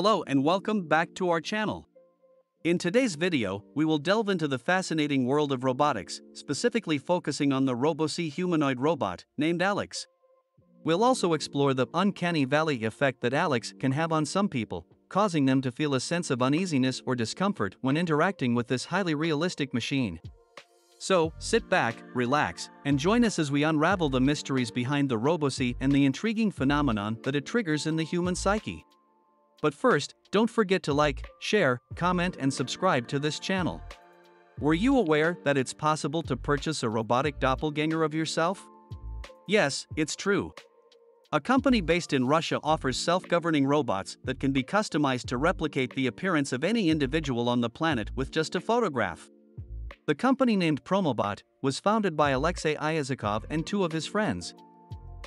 Hello and welcome back to our channel. In today's video, we will delve into the fascinating world of robotics, specifically focusing on the Robo-C humanoid robot named Alex. We'll also explore the uncanny valley effect that Alex can have on some people, causing them to feel a sense of uneasiness or discomfort when interacting with this highly realistic machine. So, sit back, relax, and join us as we unravel the mysteries behind the Robo-C and the intriguing phenomenon that it triggers in the human psyche. But first, don't forget to like, share, comment and subscribe to this channel. Were you aware that it's possible to purchase a robotic doppelganger of yourself? Yes, it's true. A company based in Russia offers self-governing robots that can be customized to replicate the appearance of any individual on the planet with just a photograph. The company, named Promobot, was founded by Alexei Iuzhakov and two of his friends.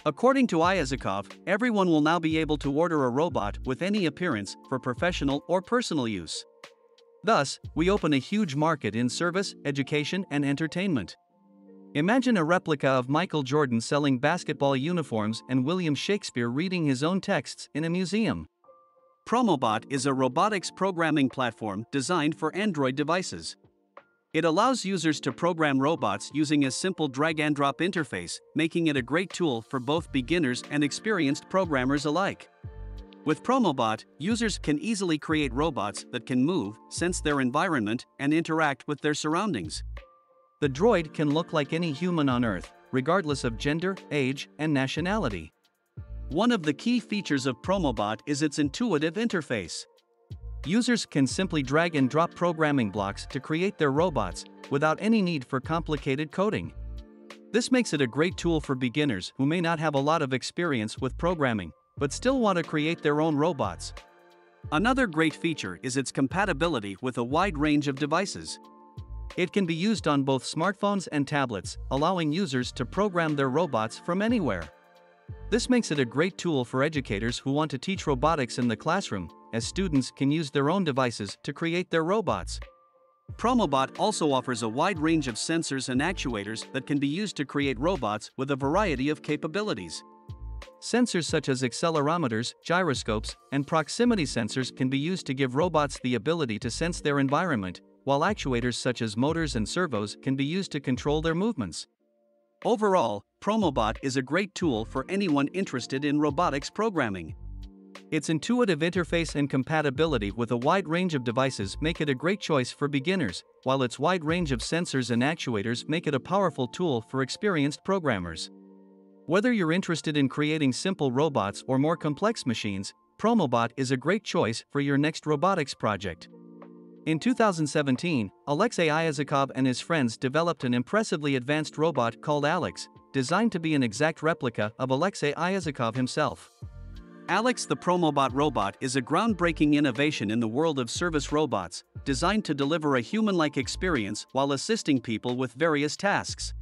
According to Iazikov, everyone will now be able to order a robot with any appearance for professional or personal use. Thus, we open a huge market in service, education, and entertainment. Imagine a replica of Michael Jordan selling basketball uniforms and William Shakespeare reading his own texts in a museum. Promobot is a robotics programming platform designed for Android devices. It allows users to program robots using a simple drag-and-drop interface, making it a great tool for both beginners and experienced programmers alike. With Promobot, users can easily create robots that can move, sense their environment, and interact with their surroundings. The droid can look like any human on Earth, regardless of gender, age, and nationality. One of the key features of Promobot is its intuitive interface. Users can simply drag and drop programming blocks to create their robots, without any need for complicated coding. This makes it a great tool for beginners who may not have a lot of experience with programming, but still want to create their own robots. Another great feature is its compatibility with a wide range of devices. It can be used on both smartphones and tablets, allowing users to program their robots from anywhere. This makes it a great tool for educators who want to teach robotics in the classroom, as students can use their own devices to create their robots. Promobot also offers a wide range of sensors and actuators that can be used to create robots with a variety of capabilities. Sensors such as accelerometers, gyroscopes, and proximity sensors can be used to give robots the ability to sense their environment, while actuators such as motors and servos can be used to control their movements. Overall, Promobot is a great tool for anyone interested in robotics programming. Its intuitive interface and compatibility with a wide range of devices make it a great choice for beginners, while its wide range of sensors and actuators make it a powerful tool for experienced programmers. Whether you're interested in creating simple robots or more complex machines, Promobot is a great choice for your next robotics project. In 2017, Alexei Iuzhakov and his friends developed an impressively advanced robot called Alex, designed to be an exact replica of Alexei Iuzhakov himself. Alex, the Promobot robot, is a groundbreaking innovation in the world of service robots, designed to deliver a human-like experience while assisting people with various tasks.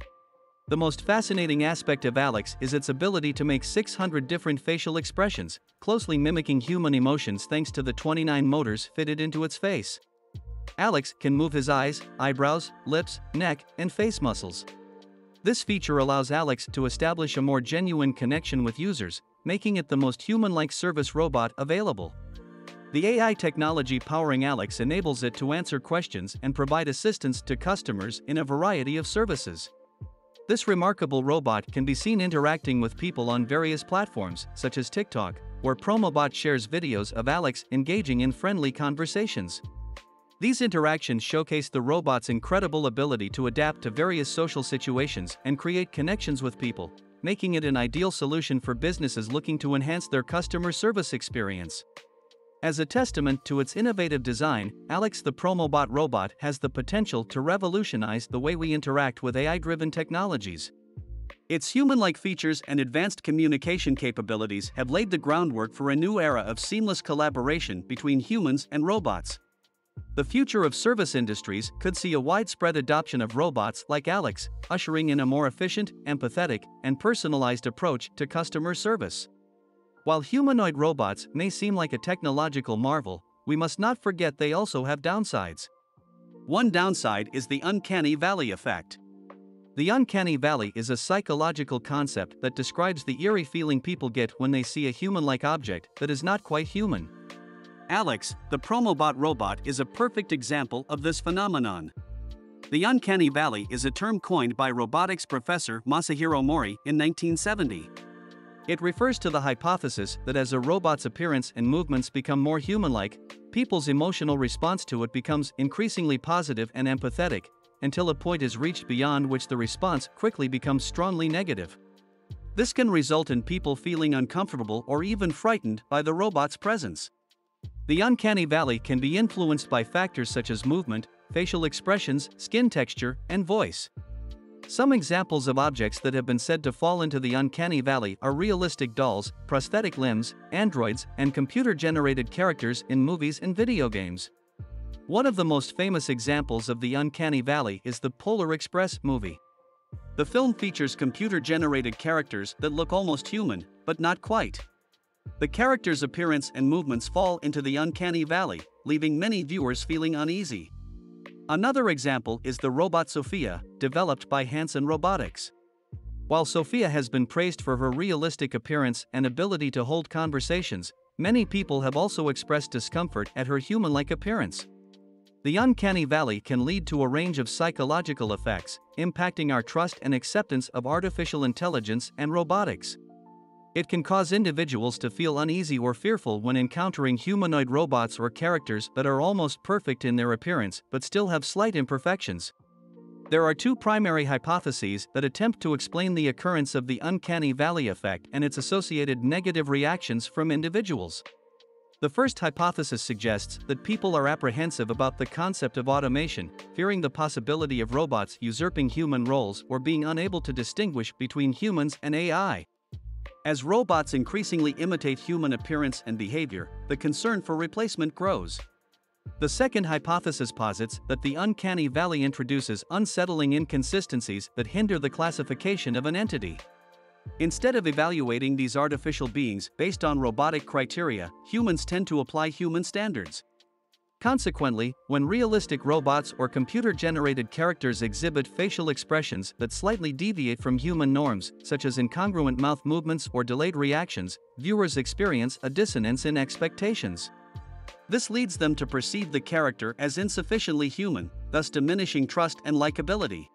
The most fascinating aspect of Alex is its ability to make 600 different facial expressions, closely mimicking human emotions thanks to the 29 motors fitted into its face. Alex can move his eyes, eyebrows, lips, neck, and face muscles. This feature allows Alex to establish a more genuine connection with users, making it the most human-like service robot available. The AI technology powering Alex enables it to answer questions and provide assistance to customers in a variety of services. This remarkable robot can be seen interacting with people on various platforms, such as TikTok, where Promobot shares videos of Alex engaging in friendly conversations. These interactions showcase the robot's incredible ability to adapt to various social situations and create connections with people, making it an ideal solution for businesses looking to enhance their customer service experience. As a testament to its innovative design, Alex, the Promobot robot, has the potential to revolutionize the way we interact with AI-driven technologies. Its human-like features and advanced communication capabilities have laid the groundwork for a new era of seamless collaboration between humans and robots. The future of service industries could see a widespread adoption of robots like Alex, ushering in a more efficient, empathetic, and personalized approach to customer service. While humanoid robots may seem like a technological marvel, we must not forget they also have downsides. One downside is the uncanny valley effect. The uncanny valley is a psychological concept that describes the eerie feeling people get when they see a human-like object that is not quite human. Alex, the Promobot robot, is a perfect example of this phenomenon. The Uncanny Valley is a term coined by robotics professor Masahiro Mori in 1970. It refers to the hypothesis that as a robot's appearance and movements become more human-like, people's emotional response to it becomes increasingly positive and empathetic, until a point is reached beyond which the response quickly becomes strongly negative. This can result in people feeling uncomfortable or even frightened by the robot's presence. The Uncanny Valley can be influenced by factors such as movement, facial expressions, skin texture, and voice. Some examples of objects that have been said to fall into the Uncanny Valley are realistic dolls, prosthetic limbs, androids, and computer-generated characters in movies and video games. One of the most famous examples of the Uncanny Valley is the Polar Express movie. The film features computer-generated characters that look almost human, but not quite. The characters' appearance and movements fall into the Uncanny Valley, leaving many viewers feeling uneasy. Another example is the robot Sophia, developed by Hanson Robotics. While Sophia has been praised for her realistic appearance and ability to hold conversations, many people have also expressed discomfort at her human-like appearance. The Uncanny Valley can lead to a range of psychological effects, impacting our trust and acceptance of artificial intelligence and robotics. It can cause individuals to feel uneasy or fearful when encountering humanoid robots or characters that are almost perfect in their appearance but still have slight imperfections. There are two primary hypotheses that attempt to explain the occurrence of the Uncanny Valley effect and its associated negative reactions from individuals. The first hypothesis suggests that people are apprehensive about the concept of automation, fearing the possibility of robots usurping human roles or being unable to distinguish between humans and AI. As robots increasingly imitate human appearance and behavior, the concern for replacement grows. The second hypothesis posits that the Uncanny Valley introduces unsettling inconsistencies that hinder the classification of an entity. Instead of evaluating these artificial beings based on robotic criteria, humans tend to apply human standards. Consequently, when realistic robots or computer-generated characters exhibit facial expressions that slightly deviate from human norms, such as incongruent mouth movements or delayed reactions, viewers experience a dissonance in expectations. This leads them to perceive the character as insufficiently human, thus diminishing trust and likability.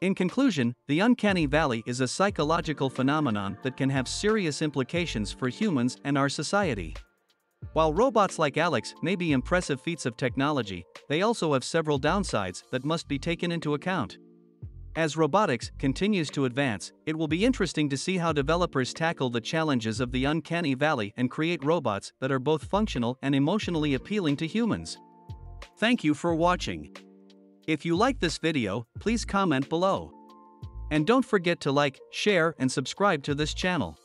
In conclusion, the Uncanny Valley is a psychological phenomenon that can have serious implications for humans and our society. While robots like Alex may be impressive feats of technology, they also have several downsides that must be taken into account. As robotics continues to advance, it will be interesting to see how developers tackle the challenges of the Uncanny Valley and create robots that are both functional and emotionally appealing to humans. Thank you for watching. If you like this video, please comment below. And don't forget to like, share, and subscribe to this channel.